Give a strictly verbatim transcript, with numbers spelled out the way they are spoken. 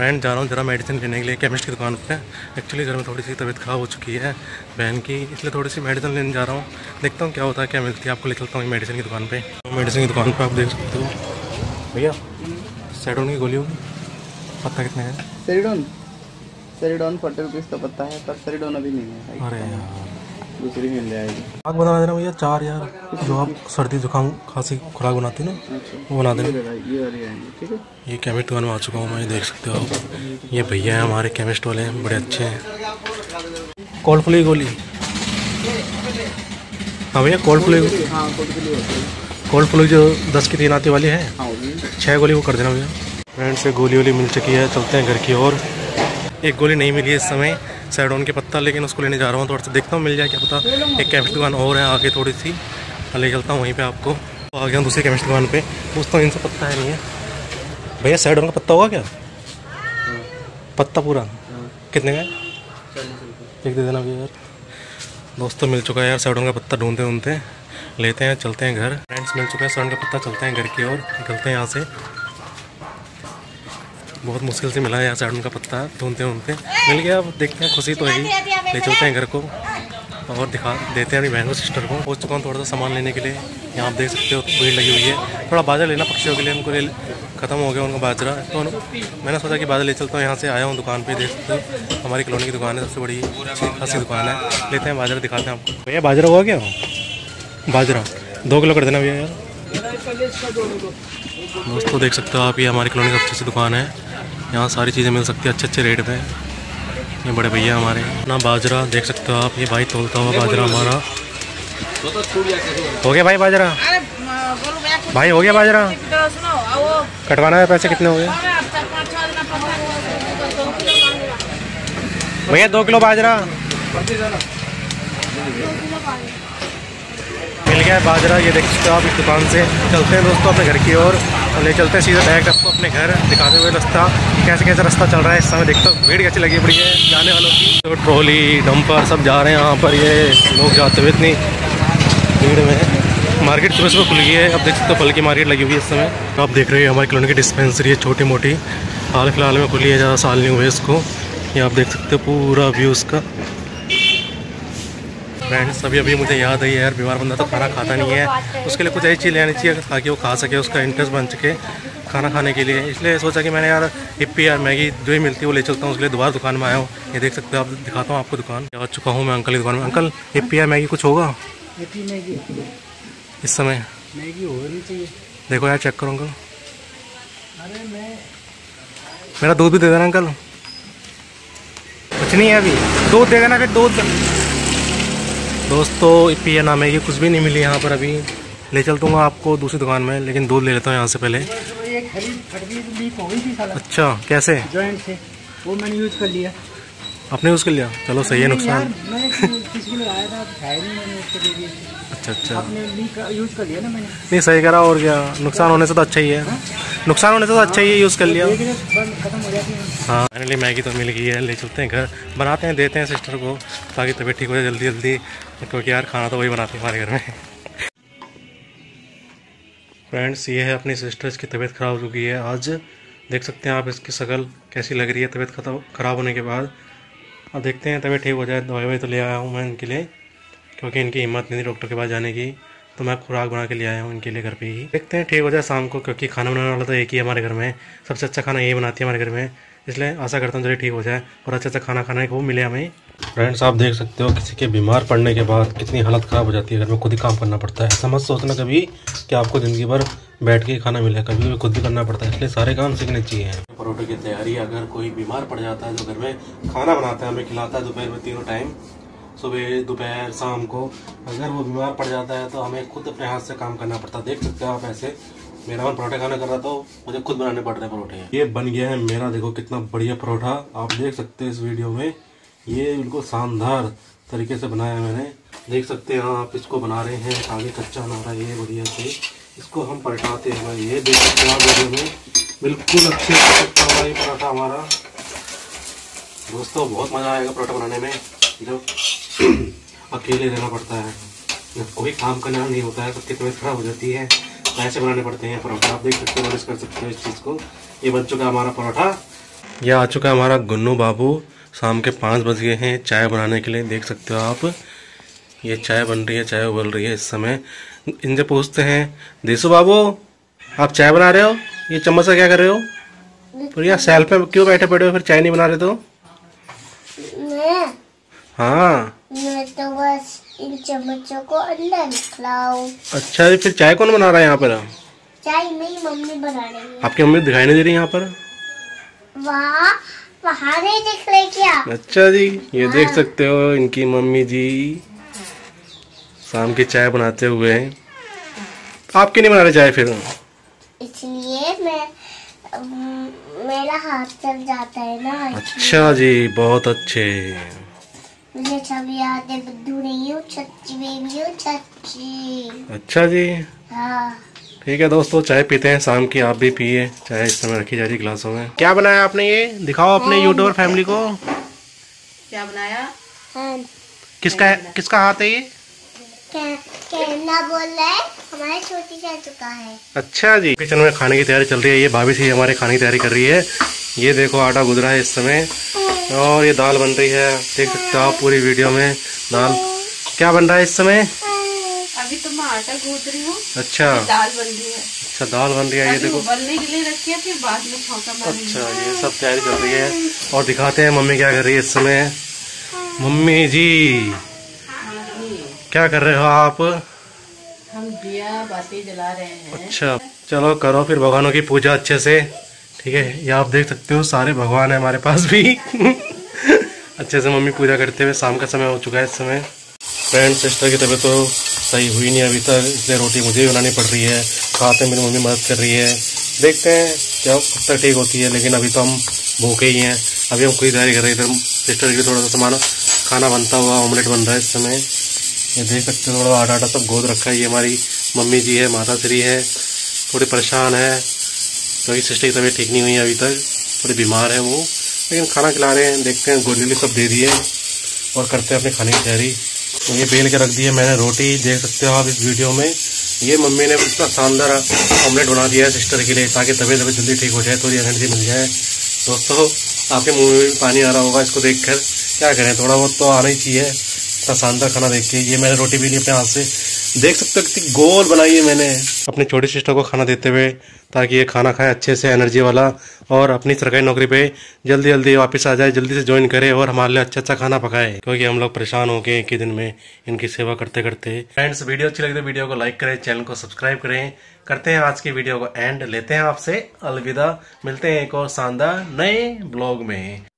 Friend जा रहा हूँ ज़रा मेडिसिन लेने के लिए केमिस्ट की दुकान पे। एक्चुअली ज़रा थोड़ी सी तबीयत ख़राब हो चुकी है बहन की, इसलिए थोड़ी सी मेडिसिन लेने जा रहा हूँ। देखता हूँ क्या होता है, क्या मिलती है। आपको ले चलता हूँ मेडिसिन की दुकान पे। मेडिसिन की दुकान पे आप देख सकते हो भैया, सेरोडोन की गोली होगी। पत्ता कितने का? सेरोडोन सेरोडोन फोर्टी रुपीज़ का पत्ता है, पर सेरोडोन अभी नहीं है। अरे यार, दूसरी मिल जाएगी। खुराक बना देना भैया चार, यार जो आप सर्दी जुकाम खांसी खुराक बनाते ना, वो बना देना। ये वाली आएंगे, ठीक है। ये केमिस्ट दुकान में आ चुका हूँ मैं, देख सकते हो आप। ये भैया हैं हमारे केमिस्ट वाले, बड़े अच्छे हैं। कोल्ड फ्लू की गोली। हाँ भैया, कोल्ड फ्लू। कोल्ड फ्लू जो दस की तीन आती वाली है, छः गोली वो कर देना भैया। फ्रेंड्स से गोली वोली मिल चुकी है, चलते हैं घर की ओर। एक गोली नहीं मिली इस समय, सेरोडोन के पत्ता, लेकिन उसको लेने जा रहा हूँ। थोड़ा सा देखता हूँ मिल जाए क्या पता। एक केमिस्ट दुकान और है आगे थोड़ी सी, ले चलता हूँ वहीं पे आपको। तो आ गया हूँ दूसरी केमिस्ट दुकान पे, पूछता हूँ इनसे पत्ता है नहीं है। भैया सेरोडोन का पत्ता होगा क्या? पत्ता पूरा कितने का? एक दे देना भैया। यार दोस्तों मिल चुका है यार सेरोडोन का पत्ता, ढूंढते ढूंढते लेते हैं, चलते हैं घर। फ्रेंड्स मिल चुका है सेरोडोन का पत्ता, चलते हैं घर की ओर, निकलते हैं यहाँ से। बहुत मुश्किल से मिला है यार सेरोडोन का पत्ता, ढूंढते ढूंढते मिल गया। अब देखते हैं, खुशी तो है ही। ले चलते हैं घर को और दिखा देते हैं अपनी बहन को, सिस्टर को। पहुँच चुका हूँ थोड़ा सा सामान लेने के लिए। यहाँ आप देख सकते हो भीड़ लगी हुई है। थोड़ा बाजरा लेना पक्षियों के लिए, उनको ले खत्म हो गया उनका बाजरा, तो मैंने सोचा कि बाजरा ले चलता हूँ। यहाँ से आया हूँ दुकान पर, देख सकते हो हमारी कॉलोनी की दुकान है, सबसे बड़ी अच्छी दुकान है। लेते हैं बाजरा, दिखाते हैं आपको। भैया बाजरा हुआ क्या? बाजरा दो किलो कर देना भैया। यार दोस्तों देख सकते हो आप, ये हमारी कॉलोनी की अच्छी सी दुकान है। यहाँ सारी चीज़ें मिल सकती है अच्छे अच्छे रेट पे। ये बड़े भैया हमारे अपना बाजरा देख सकते हो आप। ये भाई तोलता हुआ बाजरा हमारा। हो गया भाई बाजरा? भाई हो गया बाजरा? कटवाना है, पैसे कितने हो गए भैया? दो किलो बाजरा मिल गया बाजरा। ये देख सकते हो आप इस दुकान से। चलते हैं दोस्तों अपने घर की ओर, और ले चलते हैं सीधा डायरेक्ट आपको अपने घर, दिखाते हुए रास्ता कैसे कैसे रास्ता चल रहा है इस समय। देखता हूँ भीड़ कैसी लगी पड़ी है जाने वालों की। तो ट्रॉली डंपर सब जा रहे हैं यहाँ पर, ये लोग जाते हुए इतनी भीड़ में। मार्केट सुबह सुबह खुल गई है, अब देख सकते हो फल की मार्केट लगी हुई है इस समय। आप देख रहे हो हमारी कॉलोनी की डिस्पेंसरी है छोटी मोटी, हाल फिलहाल में खुली है, ज़्यादा साल नहीं हुए इसको। ये आप देख सकते हो पूरा व्यू उसका। फ्रेंड्स अभी अभी मुझे याद आई है यार, बीमार बंदा तो खाना खाता नहीं है, उसके लिए कुछ ऐसी चीज़ लेनी चाहिए ताकि वो खा सके, उसका इंटरेस्ट बन सके खाना खाने के लिए। इसलिए सोचा कि मैंने यार हिप्पी यार मैगी जो ही मिलती है वो ले चलता हूँ। उसके लिए दोबारा दुकान में आया हूँ। ये देख सकते हो आप, दिखाता हूँ आपको दुकान। आ चुका हूँ मैं अंकल की दुकान में। अंकल हिप्पी यार मैगी कुछ होगा इस समय? मैगी हो रही चाहिए, देखो यार चेक करो अंकल। अरे मैं मेरा दूध भी दे देना अंकल। कुछ नहीं है अभी, दूध दे देना फिर दूध। दोस्तों पी या ना मैगी कुछ भी नहीं मिली यहाँ पर। अभी ले चलता हूँ आपको दूसरी दुकान में, लेकिन दूध ले लेता हूँ यहाँ से पहले। अच्छा कैसे? जॉइंट से वो मैंने यूज़ कर लिया। आपने यूज़ कर लिया, चलो सही है। नुकसान अच्छा अच्छा, नहीं सही करा और क्या, नुकसान होने से तो अच्छा ही है। नुकसान होने से तो अच्छा ही है, यूज़ कर लिया। हाँ फाइनली मैगी तो मिल गई है, ले चलते हैं घर, बनाते हैं देते हैं सिस्टर को ताकि तबीयत ठीक हो जाए जल्दी जल्दी, क्योंकि यार खाना तो वही बनाते हैं हमारे घर में। फ्रेंड्स ये है अपनी सिस्टर्स की तबीयत ख़राब हो चुकी है आज, देख सकते हैं आप इसकी शकल कैसी लग रही है तबीयत ख़राब होने के बाद। अब देखते हैं तबीयत ठीक हो जाए। दवाई ववाई तो ले आया हूँ मैं इनके लिए, क्योंकि इनकी हिम्मत नहीं थी डॉक्टर के पास जाने की, तो मैं खुराक बना के ले आया हूँ इनके लिए घर पे ही। देखते हैं ठीक हो जाए शाम को, क्योंकि खाना बनाने वाला तो एक ही है हमारे घर में, सबसे अच्छा खाना यही बनाती है हमारे घर में। इसलिए आशा करता हूँ चलिए ठीक हो जाए और अच्छा अच्छा खाना खाने को मिले हमें। फ्रेंड्स आप देख सकते हो किसी के बीमार पड़ने के बाद कितनी हालत ख़राब हो जाती है, घर में खुद ही काम करना पड़ता है। समझ सोचना कभी कि आपको ज़िंदगी भर बैठ के खाना मिले, कभी कभी खुद भी करना पड़ता है, इसलिए सारे काम सीखने चाहिए। परोठे की तैयारी, अगर कोई बीमार पड़ जाता है जो घर में खाना बनाता है हमें खिलाता है दोपहर में तीनों टाइम, सुबह दोपहर शाम को, अगर वो बीमार पड़ जाता है तो हमें खुद अपने हाथ से काम करना पड़ता है। देख सकते हो आप ऐसे मेरा मन परोठा खाना कर रहा था, मुझे खुद बनाने पड़ रहे हैं परोठे। ये बन गया है मेरा, देखो कितना बढ़िया परोठा, आप देख सकते हैं इस वीडियो में। ये बिल्कुल शानदार तरीके से बनाया मैंने, देख सकते हैं आप। इसको बना रहे हैं आगे कच्चा हमारा, ये बढ़िया से इसको हम पलटाते हैं। ये देख सकते हैं आप वीडियो में, बिल्कुल अच्छे से पकता हुआ ये पराठा हमारा। दोस्तों बहुत मज़ा आएगा पराठा बनाने में, जब अकेले रहना पड़ता है, जब कोई काम करना नहीं होता है, सबकी तबीयत खराब हो जाती है, ऐसे बनाने पड़ते हैं पराठा। आप देख सकते हो, नोटिस कर सकते हो इस चीज़ को। ये बन चुका हमारा पराठा। यह आ चुका है हमारा गुन्नू बाबू। शाम के पाँच बज गए हैं चाय बनाने के लिए, देख सकते हो आप ये चाय बन रही है, चाय उबल रही है इस समय। इनसे पूछते हैं, देशु बाबू आप चाय बना रहे हो, ये चम्मच से क्या कर रहे हो? प्रिया सेल्फ में क्यों बैठे पड़े हो फिर, चाय नहीं बना रहे तो? हाँ मैं तो बस इन चम्मचों को अंदर निकलाऊं। अच्छा फिर चाय कौन बना रहा है यहाँ पर? चाय मेरी मम्मी बना रही है। आपकी मम्मी दिखाई नहीं दे रही यहाँ पर? वाह वहाँ नहीं दिख रही क्या? अच्छा जी ये देख सकते हो इनकी मम्मी जी शाम की चाय बनाते हुए हैं। आप क्यों नहीं बना रहे चाय फिर? इसलिए मैं मेरा हाथ चल जाता है ना। अच्छा जी बहुत अच्छे। मुझे छवि याद है, बुद्धू नहीं हूँ, छच्ची बेबी हूँ, छच्ची। अच्छा जी हाँ ठीक है दोस्तों, चाय पीते हैं शाम की, आप भी पिए। चाय इस समय रखी जा रही गिलासों में। क्या बनाया आपने, ये दिखाओ अपने यूट्यूबर फैमिली को, क्या बनाया? किसका किसका हाथ है ये? कहना बोल रहा है हमारे छोटी चाय चुका है। अच्छा जी किचन में खाने की तैयारी चल रही है, ये भाभी से हमारे खाने की तैयारी कर रही है। ये देखो आटा गुजरा है इस समय और ये दाल बन रही है, देख सकते हो आप पूरी वीडियो में। दाल क्या बन रहा है इस समय? अभी तो मैं आटा गूंथ रही हूँ। अच्छा दाल बन रही है। अच्छा दाल बन रही है, ये देखो उबलने के लिए रखी है, फिर बाद में छौंका मारेंगे। अच्छा ये सब तैयारी चल रही है और दिखाते हैं मम्मी क्या कर रही है इस समय। मम्मी जी क्या कर रहे हो आप? हम दिया बाती जला रहे हैं। अच्छा चलो करो फिर भगवानों की पूजा अच्छे से, ठीक है। ये आप देख सकते हो सारे भगवान हैं हमारे पास भी। अच्छे से मम्मी पूजा करते हुए। शाम का समय हो चुका है इस समय। फ्रेंड सिस्टर की तबीयत तो सही हुई नहीं अभी तक, इसलिए रोटी मुझे ही बनानी पड़ रही है। साथ में मेरी मम्मी मदद कर रही है, देखते हैं क्या कब तक ठीक होती है। लेकिन अभी तो हम भूखे ही हैं, अभी हम खुद तैयारी कर रहे हैं। इधर सिस्टर के लिए थोड़ा सा सामान खाना बनता हुआ ऑमलेट बन रहा है इस समय। ये देख सकते हो थोड़ा आटा आटा सब गोद रखा है। ये हमारी मम्मी जी है, माता श्री है, थोड़ी परेशान है क्योंकि सिस्टर की तबीयत ठीक नहीं हुई है अभी तक, थोड़ी बीमार है वो। लेकिन खाना खिला रहे हैं, देखते हैं गोली सब दे दिए और करते हैं अपने खाने की तैयारी। ये बेल के रख दी है मैंने रोटी, देख सकते हो आप इस वीडियो में। ये मम्मी ने इतना शानदार ऑमलेट बना दिया है सिस्टर के लिए ताकि तबीयत तबीयत जल्दी ठीक हो जाए, थोड़ी एनर्जी मिल जाए। दोस्तों आपके मुँह में भी पानी आ रहा होगा इसको देख कर, क्या करें थोड़ा बहुत तो आना ही चाहिए इतना शानदार खाना देख के। ये मैंने रोटी भी नहीं अपने हाथ से, देख सकते हो कितनी गोल बनाई है मैंने। अपने छोटे सिस्टर को खाना देते हुए ताकि ये खाना खाए अच्छे से, एनर्जी वाला, और अपनी सरकारी नौकरी पे जल्दी जल्दी वापस आ जाए, जल्दी से ज्वाइन करे और हमारे लिए अच्छा अच्छा खाना पकाए क्योंकि हम लोग परेशान हो गए एक ही दिन में इनकी सेवा करते करते। फ्रेंड्स वीडियो अच्छी लगी तो वीडियो को लाइक करें, चैनल को सब्सक्राइब करें। करते हैं आज की वीडियो को एंड, लेते हैं आपसे अलविदा, मिलते हैं एक और शानदार नए ब्लॉग में।